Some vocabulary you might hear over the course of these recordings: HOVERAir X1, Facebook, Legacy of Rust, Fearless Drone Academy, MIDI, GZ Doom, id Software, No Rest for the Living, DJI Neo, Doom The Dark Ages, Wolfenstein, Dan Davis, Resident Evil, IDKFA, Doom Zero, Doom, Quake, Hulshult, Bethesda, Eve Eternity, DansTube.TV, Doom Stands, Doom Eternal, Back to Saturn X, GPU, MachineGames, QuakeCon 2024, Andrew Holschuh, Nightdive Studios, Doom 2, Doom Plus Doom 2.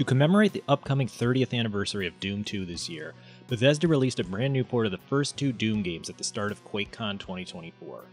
To commemorate the upcoming 30th anniversary of Doom 2 this year, Bethesda released a brand new port of the first two Doom games at the start of QuakeCon 2024.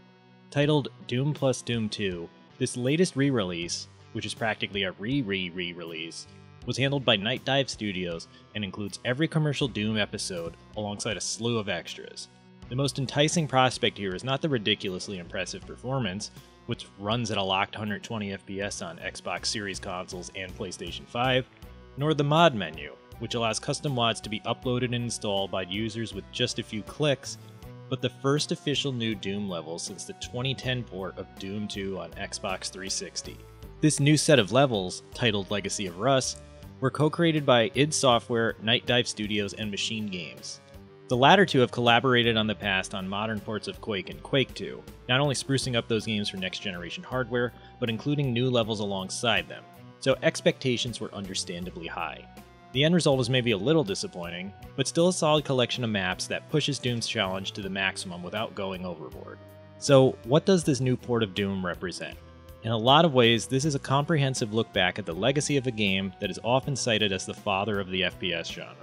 Titled Doom Plus Doom 2, this latest re-release, which is practically a re-re-re-release, was handled by Nightdive Studios and includes every commercial Doom episode alongside a slew of extras. The most enticing prospect here is not the ridiculously impressive performance, which runs at a locked 120 FPS on Xbox Series consoles and PlayStation 5, nor the mod menu, which allows custom WADs to be uploaded and installed by users with just a few clicks, but the first official new Doom level since the 2010 port of Doom 2 on Xbox 360. This new set of levels, titled Legacy of Rust, were co-created by id Software, Nightdive Studios, and MachineGames. The latter two have collaborated on the past on modern ports of Quake and Quake 2, not only sprucing up those games for next-generation hardware, but including new levels alongside them, so expectations were understandably high. The end result was maybe a little disappointing, but still a solid collection of maps that pushes Doom's challenge to the maximum without going overboard. So what does this new port of Doom represent? In a lot of ways, this is a comprehensive look back at the legacy of a game that is often cited as the father of the FPS genre.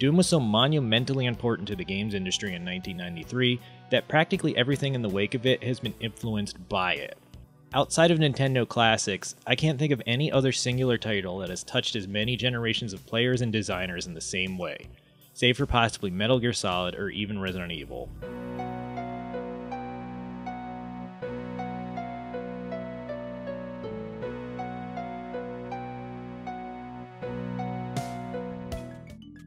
Doom was so monumentally important to the games industry in 1993 that practically everything in the wake of it has been influenced by it. Outside of Nintendo classics, I can't think of any other singular title that has touched as many generations of players and designers in the same way, save for possibly Metal Gear Solid or even Resident Evil.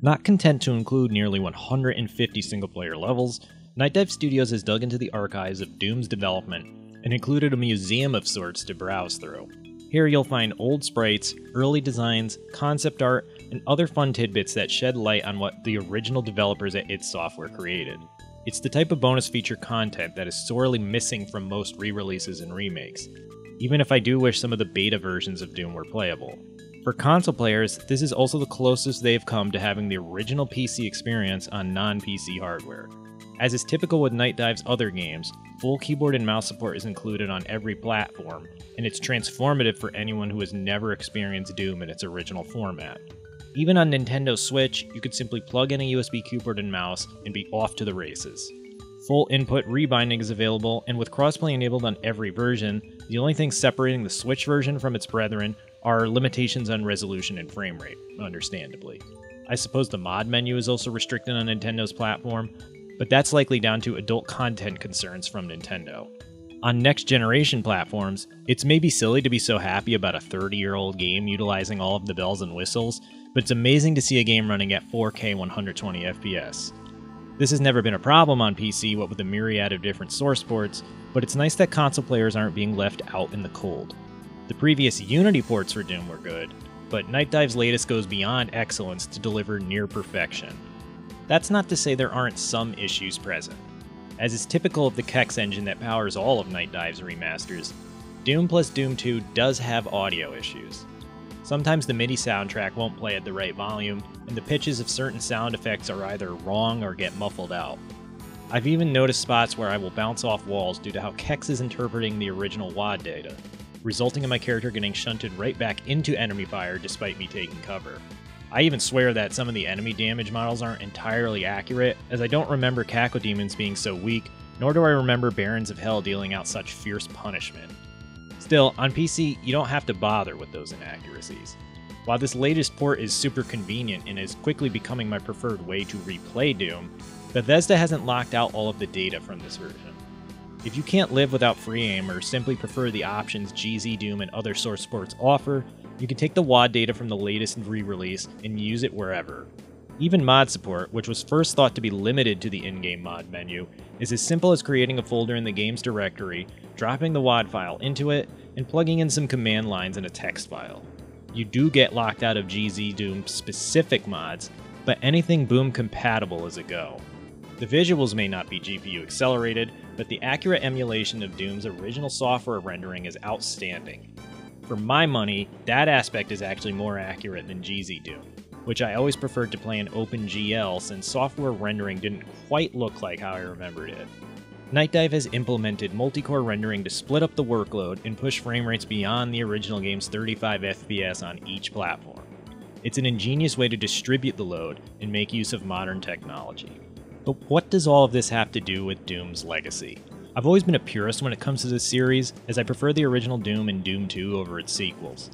Not content to include nearly 150 single-player levels, Nightdive Studios has dug into the archives of Doom's development and included a museum of sorts to browse through. Here you'll find old sprites, early designs, concept art, and other fun tidbits that shed light on what the original developers at id Software created. It's the type of bonus feature content that is sorely missing from most re-releases and remakes, even if I do wish some of the beta versions of Doom were playable. For console players, this is also the closest they've come to having the original PC experience on non-PC hardware. As is typical with Nightdive's other games, full keyboard and mouse support is included on every platform, and it's transformative for anyone who has never experienced Doom in its original format. Even on Nintendo Switch, you could simply plug in a USB keyboard and mouse and be off to the races. Full input rebinding is available, and with crossplay enabled on every version, the only thing separating the Switch version from its brethren are limitations on resolution and frame rate, understandably. I suppose the mod menu is also restricted on Nintendo's platform, but that's likely down to adult content concerns from Nintendo. On next-generation platforms, it's maybe silly to be so happy about a 30-year-old game utilizing all of the bells and whistles, but it's amazing to see a game running at 4K 120 FPS. This has never been a problem on PC, what with the myriad of different source ports, but it's nice that console players aren't being left out in the cold. The previous Unity ports for Doom were good, but Nightdive's latest goes beyond excellence to deliver near perfection. That's not to say there aren't some issues present. As is typical of the Kex engine that powers all of Nightdive's remasters, Doom Plus Doom 2 does have audio issues. Sometimes the MIDI soundtrack won't play at the right volume, and the pitches of certain sound effects are either wrong or get muffled out. I've even noticed spots where I will bounce off walls due to how Kex is interpreting the original WAD data, resulting in my character getting shunted right back into enemy fire despite me taking cover. I even swear that some of the enemy damage models aren't entirely accurate, as I don't remember Cacodemons being so weak, nor do I remember Barons of Hell dealing out such fierce punishment. Still, on PC, you don't have to bother with those inaccuracies. While this latest port is super convenient and is quickly becoming my preferred way to replay Doom, Bethesda hasn't locked out all of the data from this version. If you can't live without free aim or simply prefer the options GZ Doom and other source ports offer, you can take the WAD data from the latest re-release and use it wherever. Even mod support, which was first thought to be limited to the in-game mod menu, is as simple as creating a folder in the game's directory, dropping the WAD file into it, and plugging in some command lines in a text file. You do get locked out of GZ Doom specific mods, but anything Boom compatible is a go. The visuals may not be GPU accelerated, but the accurate emulation of Doom's original software rendering is outstanding. For my money, that aspect is actually more accurate than GZ Doom, which I always preferred to play in OpenGL since software rendering didn't quite look like how I remembered it. Nightdive has implemented multi-core rendering to split up the workload and push frame rates beyond the original game's 35 FPS on each platform. It's an ingenious way to distribute the load and make use of modern technology. But what does all of this have to do with Doom's legacy? I've always been a purist when it comes to this series, as I prefer the original Doom and Doom 2 over its sequels.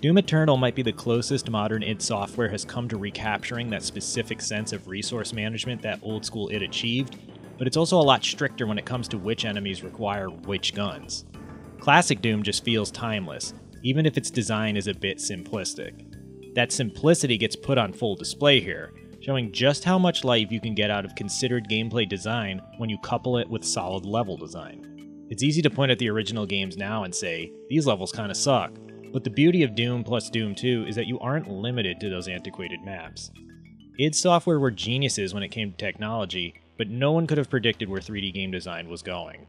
Doom Eternal might be the closest modern id Software has come to recapturing that specific sense of resource management that old school id achieved, but it's also a lot stricter when it comes to which enemies require which guns. Classic Doom just feels timeless, even if its design is a bit simplistic. That simplicity gets put on full display here, showing just how much life you can get out of considered gameplay design when you couple it with solid level design. It's easy to point at the original games now and say, these levels kinda suck, but the beauty of Doom Plus Doom 2 is that you aren't limited to those antiquated maps. id Software were geniuses when it came to technology, but no one could have predicted where 3D game design was going.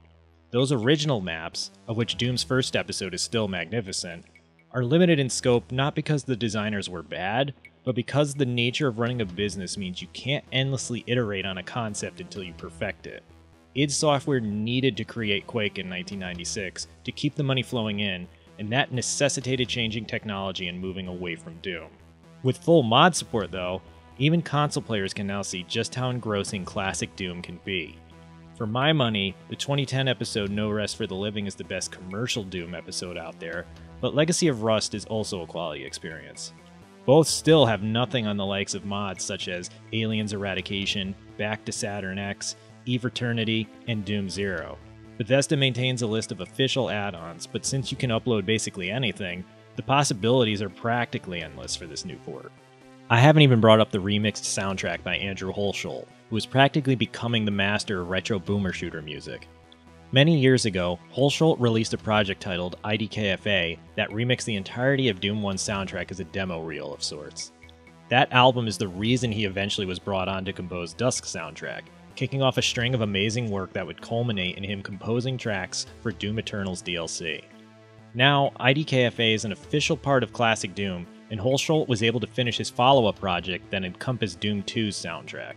Those original maps, of which Doom's first episode is still magnificent, are limited in scope not because the designers were bad, but because the nature of running a business means you can't endlessly iterate on a concept until you perfect it. id Software needed to create Quake in 1996 to keep the money flowing in, and that necessitated changing technology and moving away from Doom. With full mod support though, even console players can now see just how engrossing classic Doom can be. For my money, the 2010 episode No Rest for the Living is the best commercial Doom episode out there, but Legacy of Rust is also a quality experience. Both still have nothing on the likes of mods such as Aliens Eradication, Back to Saturn X, Eve Eternity, and Doom Zero. Bethesda maintains a list of official add-ons, but since you can upload basically anything, the possibilities are practically endless for this new port. I haven't even brought up the remixed soundtrack by Andrew Holschuh, who is practically becoming the master of retro boomer shooter music. Many years ago, Hulshult released a project titled IDKFA that remixed the entirety of Doom 1's soundtrack as a demo reel of sorts. That album is the reason he eventually was brought on to compose Dusk's soundtrack, kicking off a string of amazing work that would culminate in him composing tracks for Doom Eternal's DLC. Now, IDKFA is an official part of Classic Doom, and Hulshult was able to finish his follow-up project that encompassed Doom 2's soundtrack.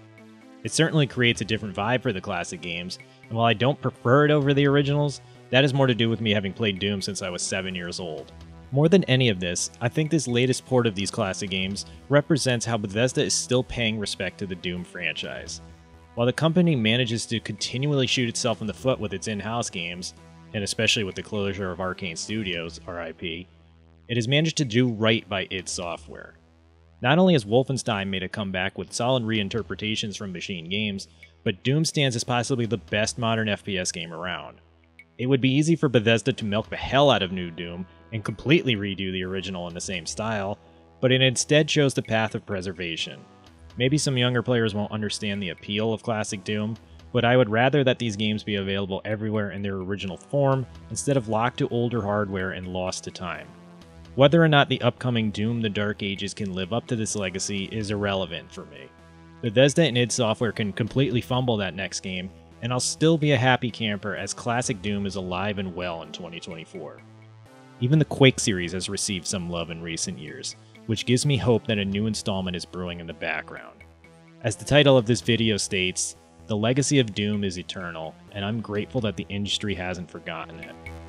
It certainly creates a different vibe for the classic games, and while I don't prefer it over the originals, that is more to do with me having played Doom since I was 7 years old. More than any of this, I think this latest port of these classic games represents how Bethesda is still paying respect to the Doom franchise. While the company manages to continually shoot itself in the foot with its in-house games, and especially with the closure of Arcane Studios, RIP, it has managed to do right by id Software. Not only has Wolfenstein made a comeback with solid reinterpretations from MachineGames, but Doom Stands is possibly the best modern FPS game around. It would be easy for Bethesda to milk the hell out of new Doom and completely redo the original in the same style, but it instead chose the path of preservation. Maybe some younger players won't understand the appeal of classic Doom, but I would rather that these games be available everywhere in their original form instead of locked to older hardware and lost to time. Whether or not the upcoming Doom the Dark Ages can live up to this legacy is irrelevant for me. Bethesda and id Software can completely fumble that next game, and I'll still be a happy camper as classic Doom is alive and well in 2024. Even the Quake series has received some love in recent years, which gives me hope that a new installment is brewing in the background. As the title of this video states, the legacy of Doom is eternal, and I'm grateful that the industry hasn't forgotten it.